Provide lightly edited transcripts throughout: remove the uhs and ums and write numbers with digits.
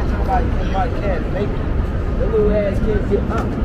somebody talking about you can't make it. The little ass can't get up.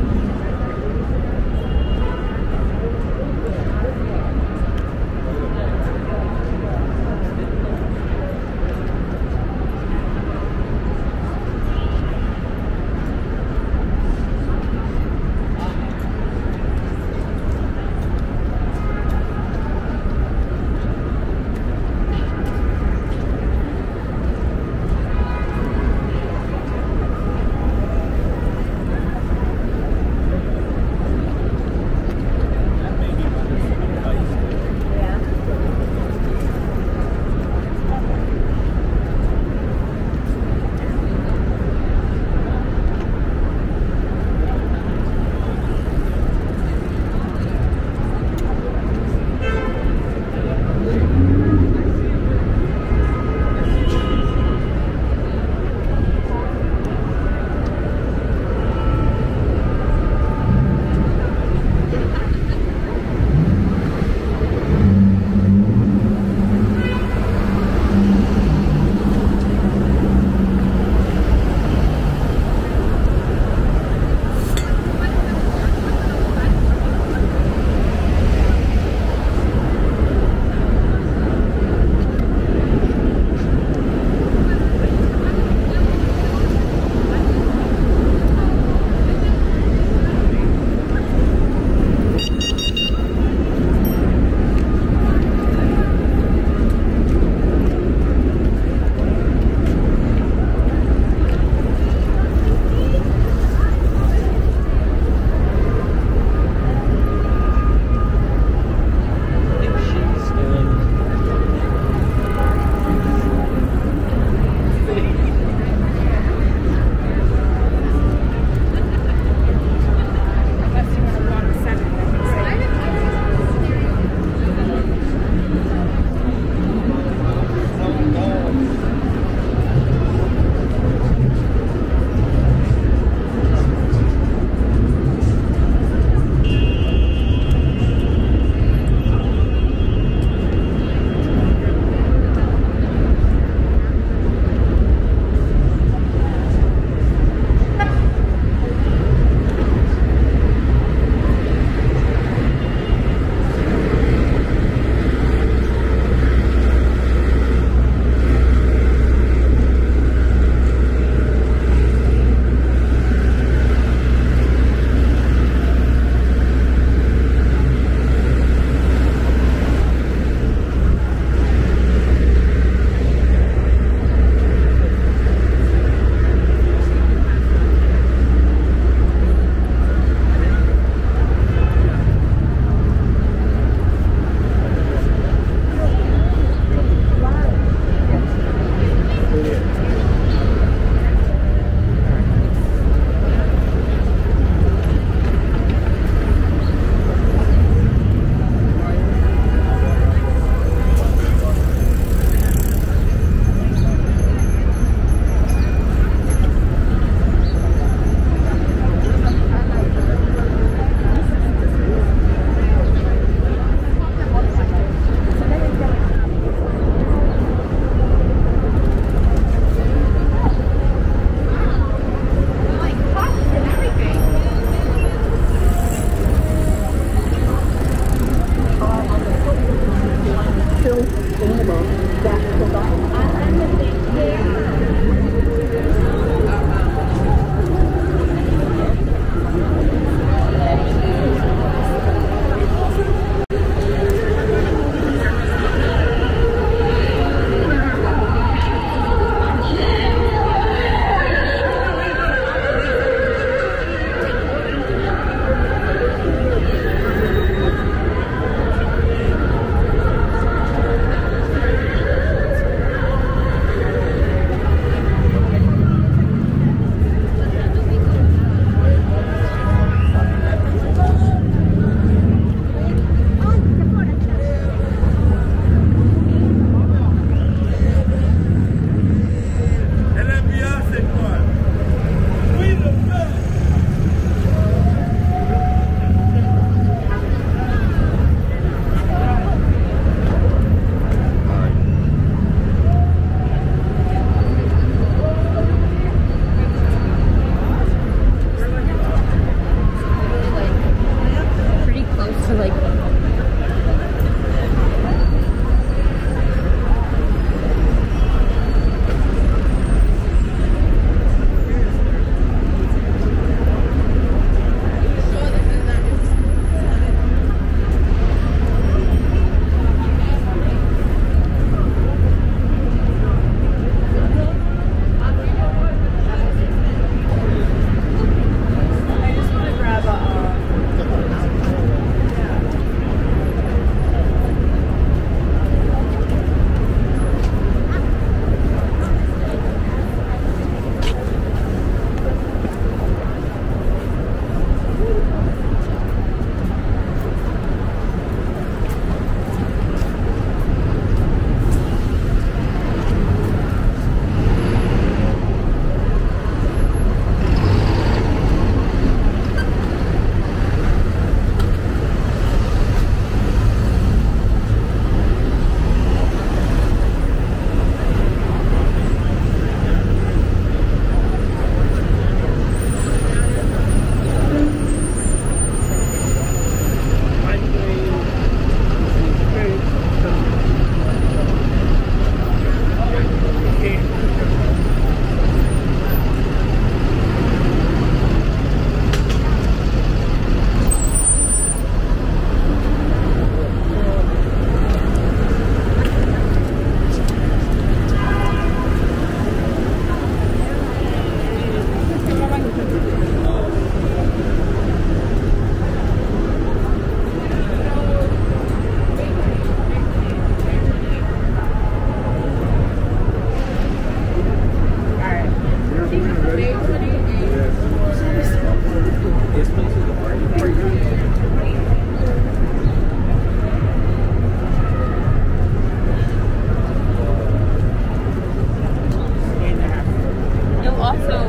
also.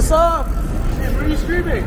What's up? Hey, what are you screaming?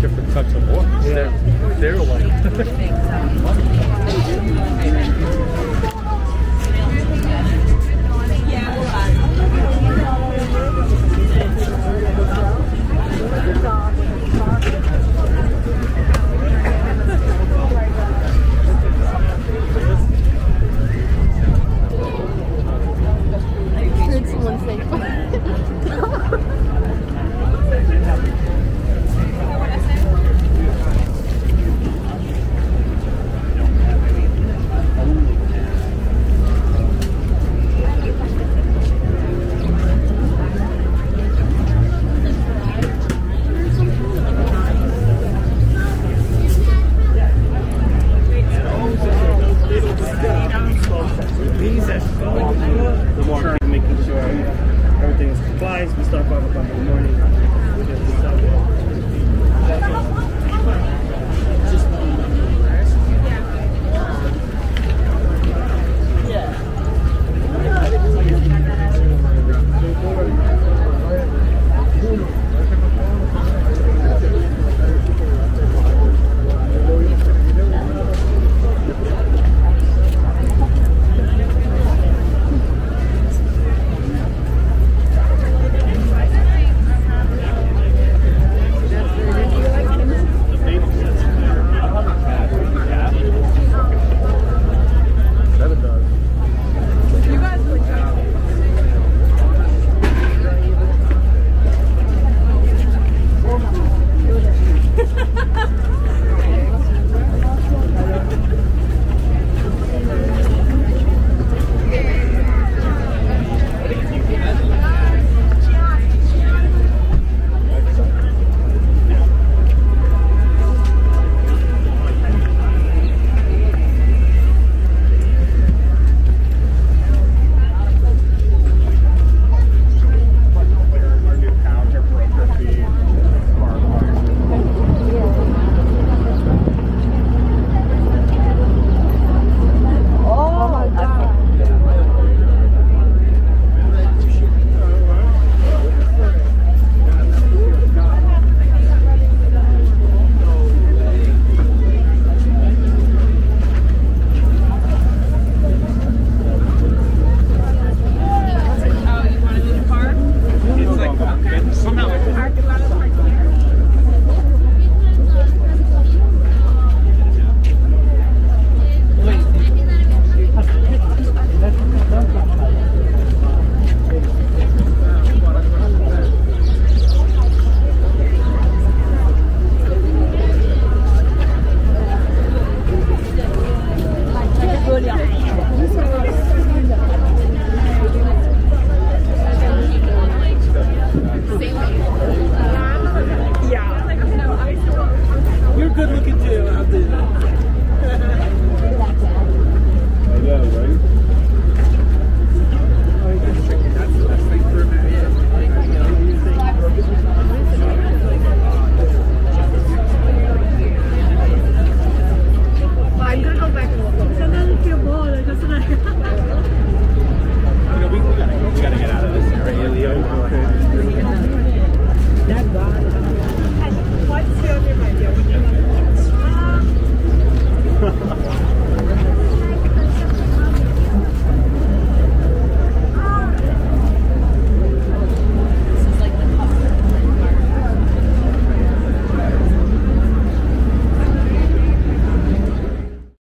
Different types of walks. Yeah. They're like